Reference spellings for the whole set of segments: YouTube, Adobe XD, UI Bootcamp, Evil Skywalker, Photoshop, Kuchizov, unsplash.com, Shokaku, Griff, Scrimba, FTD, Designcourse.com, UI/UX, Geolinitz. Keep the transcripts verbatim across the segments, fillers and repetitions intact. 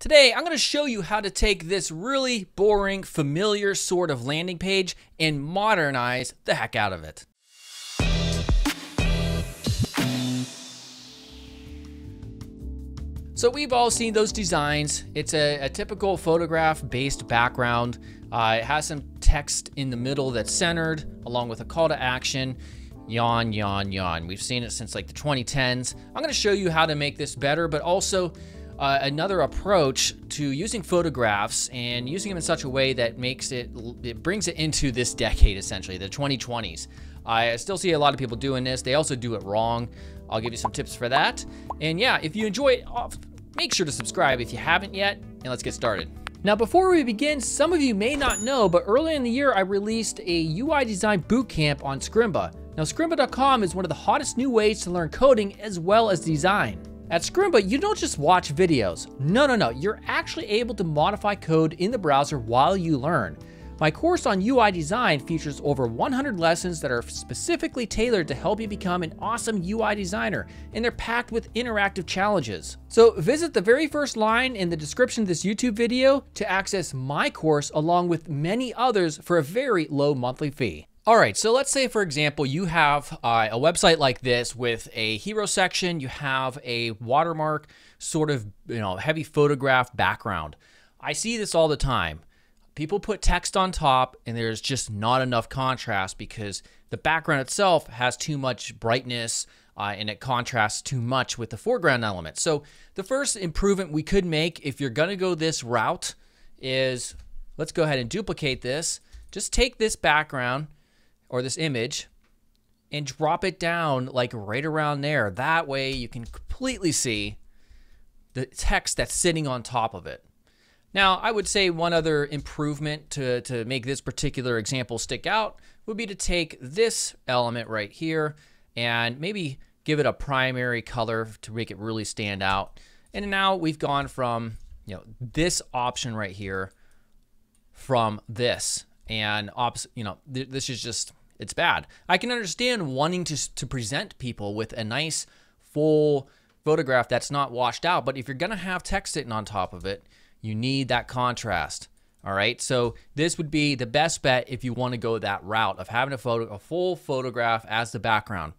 Today, I'm going to show you how to take this really boring, familiar sort of landing page and modernize the heck out of it. So we've all seen those designs. It's a, a typical photograph-based background. Uh, it has some text in the middle that's centered, along with a call to action. Yawn, yawn, yawn. We've seen it since like the twenty tens. I'm going to show you how to make this better, but also Uh, another approach to using photographs and using them in such a way that makes it, it brings it into this decade, essentially, the twenty twenties. I still see a lot of people doing this. They also do it wrong. I'll give you some tips for that. And yeah, if you enjoy it, make sure to subscribe if you haven't yet, and let's get started. Now, before we begin, some of you may not know, but earlier in the year, I released a U I design bootcamp on Scrimba. Now, Scrimba dot com is one of the hottest new ways to learn coding as well as design. At Scrimba, you don't just watch videos. No, no, no. You're actually able to modify code in the browser while you learn. My course on U I design features over one hundred lessons that are specifically tailored to help you become an awesome U I designer, and they're packed with interactive challenges. So visit the very first line in the description of this YouTube video to access my course along with many others for a very low monthly fee. All right, so let's say, for example, you have uh, a website like this with a hero section, you have a watermark, sort of, you know, heavy photograph background. I see this all the time. People put text on top and there's just not enough contrast because the background itself has too much brightness uh, and it contrasts too much with the foreground element. So the first improvement we could make if you're gonna go this route is, let's go ahead and duplicate this. Just take this background or this image and drop it down like right around there. That way you can completely see the text that's sitting on top of it. Now, I would say one other improvement to, to make this particular example stick out would be to take this element right here and maybe give it a primary color to make it really stand out. And now we've gone from, you know, this option right here from this. And, you know, this is just, it's bad. I can understand wanting to, to present people with a nice full photograph that's not washed out, but if you're gonna have text sitting on top of it, you need that contrast, all right? So this would be the best bet if you wanna go that route of having a, photo, a full photograph as the background.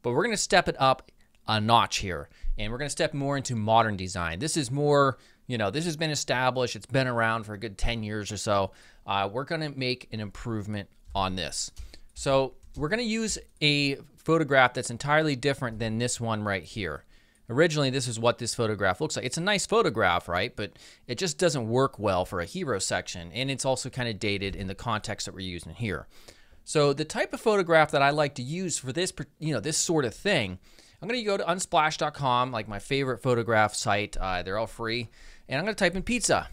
But we're gonna step it up a notch here, and we're gonna step more into modern design. This is more, you know, this has been established, it's been around for a good ten years or so. Uh, we're gonna make an improvement on this. So we're gonna use a photograph that's entirely different than this one right here. Originally, this is what this photograph looks like. It's a nice photograph, right? But it just doesn't work well for a hero section. And it's also kind of dated in the context that we're using here. So the type of photograph that I like to use for this, you know, this sort of thing, I'm gonna go to unsplash dot com, like my favorite photograph site. Uh, they're all free. And I'm gonna type in pizza.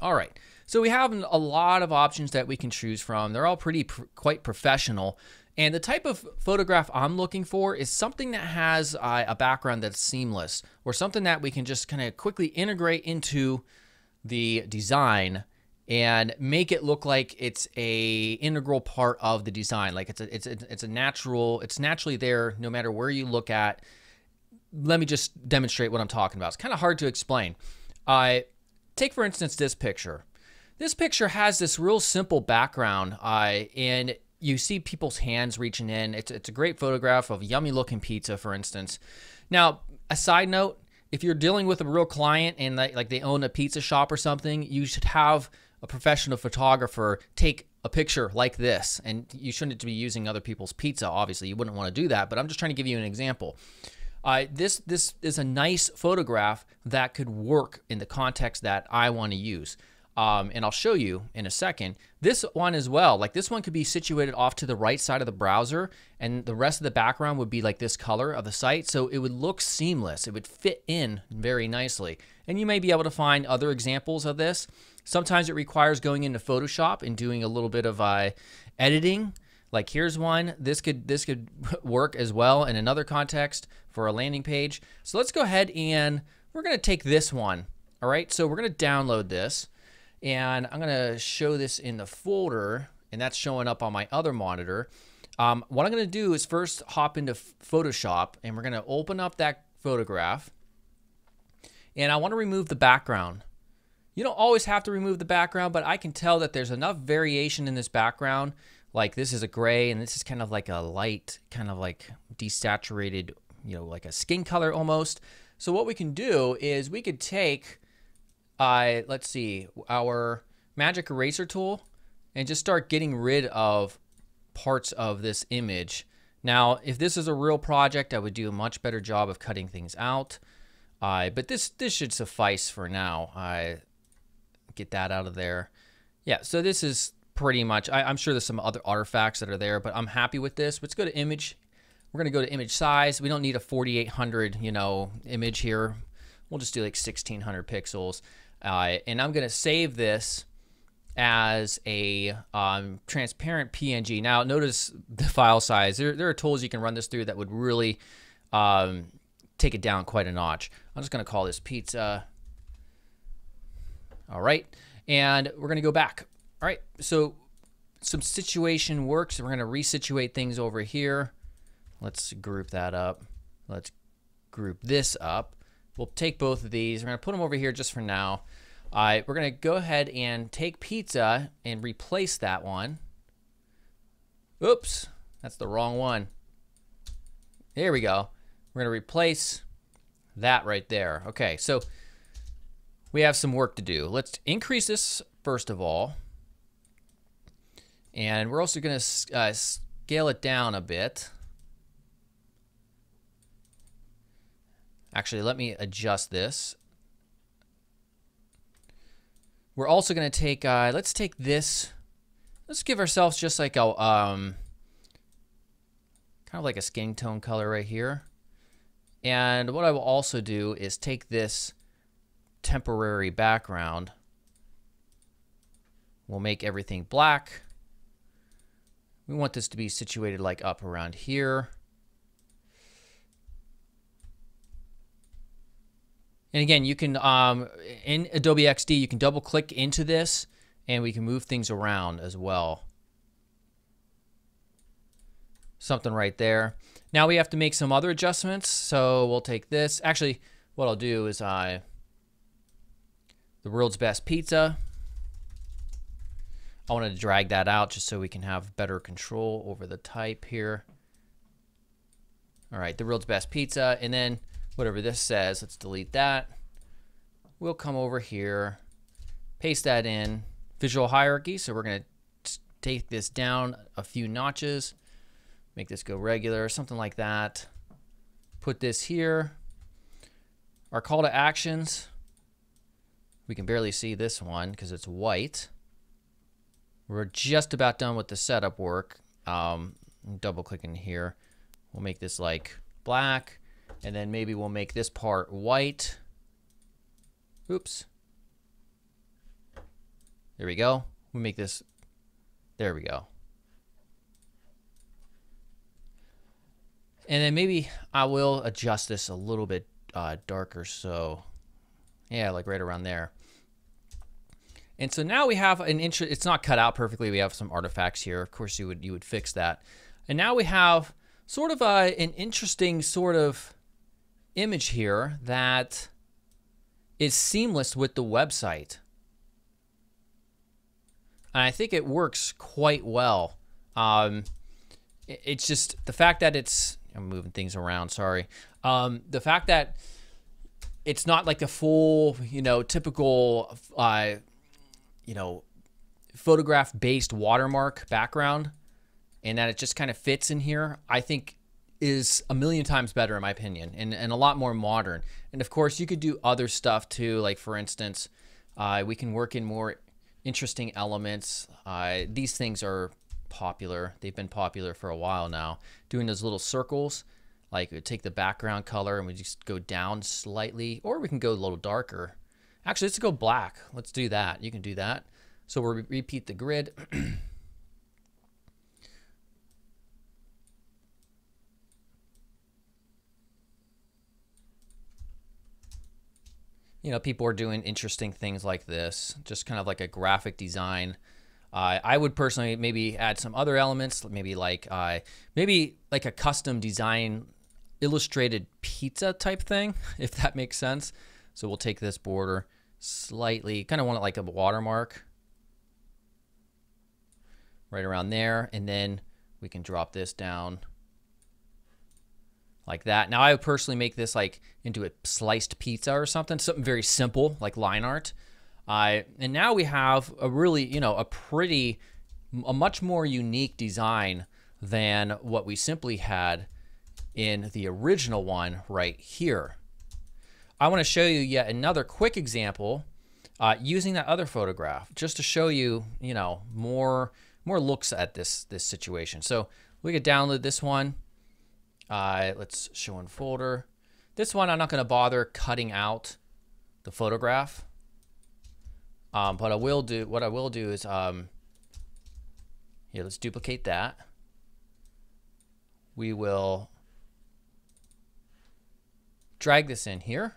All right. So we have a lot of options that we can choose from. They're all pretty pr quite professional. And the type of photograph I'm looking for is something that has uh, a background that's seamless, or something that we can just kind of quickly integrate into the design and make it look like it's a integral part of the design. Like it's a, it's a, it's a natural, it's naturally there no matter where you look at. Let me just demonstrate what I'm talking about. It's kind of hard to explain. Uh, take for instance, this picture. This picture has this real simple background, uh, and you see people's hands reaching in. It's, it's a great photograph of yummy looking pizza, for instance. Now, a side note, if you're dealing with a real client and like, like they own a pizza shop or something, you should have a professional photographer take a picture like this, and you shouldn't be using other people's pizza. Obviously, you wouldn't want to do that, but I'm just trying to give you an example. Uh, this, this is a nice photograph that could work in the context that I want to use. Um, and I'll show you in a second. This one as well, like this one could be situated off to the right side of the browser, and the rest of the background would be like this color of the site. So it would look seamless. It would fit in very nicely. And you may be able to find other examples of this. Sometimes it requires going into Photoshop and doing a little bit of uh, editing. Like here's one, this could, this could work as well in another context for a landing page. So let's go ahead and we're gonna take this one. All right, so we're gonna download this. And I'm gonna show this in the folder, and that's showing up on my other monitor. Um, what I'm gonna do is first hop into Photoshop, and we're gonna open up that photograph. and I want to remove the background. You don't always have to remove the background, but I can tell that there's enough variation in this background. Like this is a gray and this is kind of like a light, kind of like desaturated, you know, like a skin color almost. So what we can do is we could take, uh, let's see, our magic eraser tool and just start getting rid of parts of this image. Now, if this is a real project, I would do a much better job of cutting things out. Uh, but this, this should suffice for now. I, get that out of there. Yeah, so this is pretty much, I, I'm sure there's some other artifacts that are there, but I'm happy with this. Let's go to image. We're gonna go to image size. We don't need a forty-eight hundred, you know, image here. We'll just do like sixteen hundred pixels. Uh, and I'm gonna save this as a um, transparent P N G. Now notice the file size. There, there are tools you can run this through that would really um, take it down quite a notch. I'm just gonna call this pizza. All right, and we're gonna go back. All right, so some situation works. We're gonna resituate things over here. Let's group that up. Let's group this up. We'll take both of these. We're gonna put them over here just for now. All right, we're gonna go ahead and take pizza and replace that one. Oops, that's the wrong one. There we go. We're gonna replace that right there. Okay, so we have some work to do. Let's increase this first of all. And we're also going to uh, scale it down a bit. Actually, let me adjust this. We're also going to take, uh, let's take this. Let's give ourselves just like a, um, kind of like a skin tone color right here. And what I will also do is take this temporary background. We'll make everything black. We want this to be situated like up around here. And again, you can, um, in Adobe X D, you can double click into this and we can move things around as well. Something right there. Now we have to make some other adjustments. So we'll take this. Actually, what I'll do is I the world's best pizza. I wanted to drag that out just so we can have better control over the type here. All right, the world's best pizza. And then whatever this says, let's delete that. We'll come over here, paste that in. Visual hierarchy. So we're going to take this down a few notches, make this go regular, something like that. Put this here. Our call to actions. We can barely see this one because it's white. We're just about done with the setup work. Um, double clicking here. We'll make this like black, and then maybe we'll make this part white. Oops. There we go. We make this, there we go. And then maybe I will adjust this a little bit uh, darker. So yeah, like right around there. And so now we have an intro, it's not cut out perfectly. We have some artifacts here. Of course you would, you would fix that. And now we have sort of a, an interesting sort of image here that is seamless with the website. And I think it works quite well. Um, it, it's just the fact that it's, I'm moving things around, sorry. Um, the fact that it's not like the full, you know, typical, uh, you know, photograph-based watermark background, and that it just kind of fits in here, I think is a million times better in my opinion, and, and a lot more modern. And of course, you could do other stuff too, like for instance, uh, we can work in more interesting elements. Uh, these things are popular. They've been popular for a while now. Doing those little circles, like we take the background color and we just go down slightly, or we can go a little darker. Actually, let's go black. Let's do that. You can do that. So we'll repeat the grid. You know, people are doing interesting things like this, just kind of like a graphic design. Uh, I would personally maybe add some other elements, maybe like uh, maybe like a custom design illustrated pizza type thing, if that makes sense. So we'll take this border slightly, kind of want it like a watermark right around there. And then we can drop this down like that. Now I would personally make this like into a sliced pizza or something, something very simple like line art. Uh, and now we have a really, you know, a pretty, a much more unique design than what we simply had in the original one right here. I want to show you yet another quick example uh, using that other photograph just to show you, you know, more more looks at this this situation. So we could download this one. Uh, let's show in folder. This one I'm not going to bother cutting out the photograph, um, but I will do what I will do is um, here. Let's duplicate that. We will drag this in here.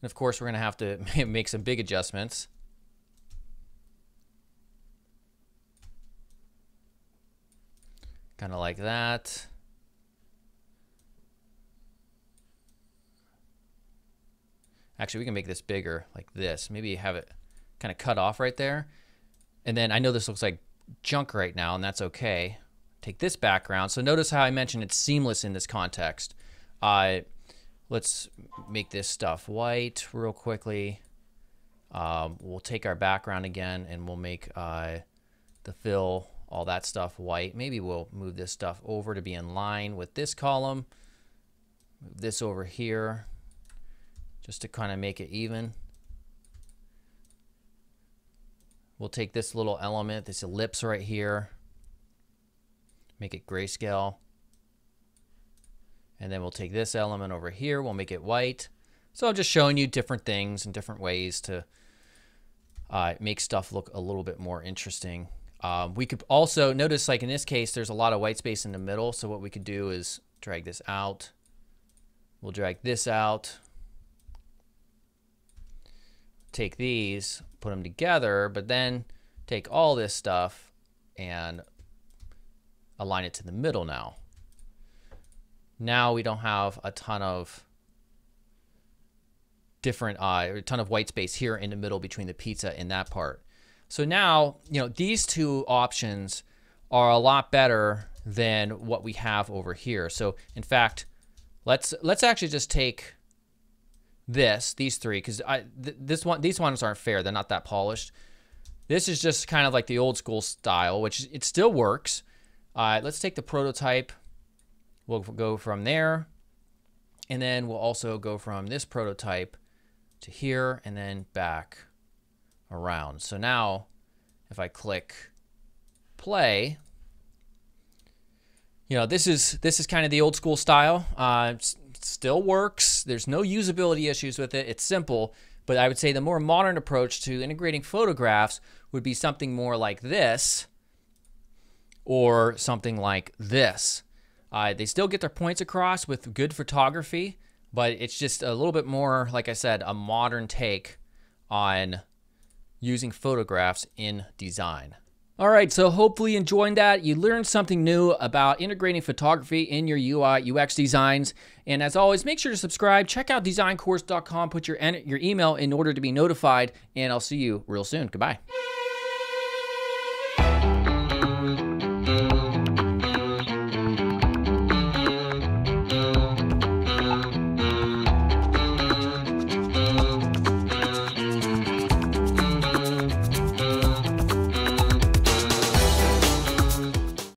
And of course, we're going to have to make some big adjustments. Kind of like that. Actually, we can make this bigger like this. Maybe have it kind of cut off right there. And then I know this looks like junk right now, and that's okay. Take this background. So notice how I mentioned it's seamless in this context. Uh, let's make this stuff white real quickly. Um, we'll take our background again and we'll make uh, the fill, all that stuff white. Maybe we'll move this stuff over to be in line with this column. Move this over here just to kind of make it even. We'll take this little element, this ellipse right here, make it grayscale. And then we'll take this element over here, we'll make it white. So I'm just showing you different things and different ways to uh, make stuff look a little bit more interesting. Um, we could also notice, like in this case, there's a lot of white space in the middle. So what we could do is drag this out. We'll drag this out. Take these, put them together, but then take all this stuff and align it to the middle now. Now we don't have a ton of different, uh, a ton of white space here in the middle between the pizza and that part. So now, you know, these two options are a lot better than what we have over here. So in fact, let's let's actually just take this, these three, because I th this one, these ones aren't fair. They're not that polished. This is just kind of like the old school style, which it still works. Uh, let's take the prototype. We'll go from there, and then we'll also go from this prototype to here and then back around. So now if I click play, you know, this is, this is kind of the old school style. Uh, it still works. There's no usability issues with it. It's simple, but I would say the more modern approach to integrating photographs would be something more like this or something like this. Uh, they still get their points across with good photography, but it's just a little bit more, like I said, a modern take on using photographs in design. All right, so hopefully you enjoyed that. You learned something new about integrating photography in your U I U X designs. And as always, make sure to subscribe. Check out design course dot com. Put your, your email in order to be notified, and I'll see you real soon. Goodbye.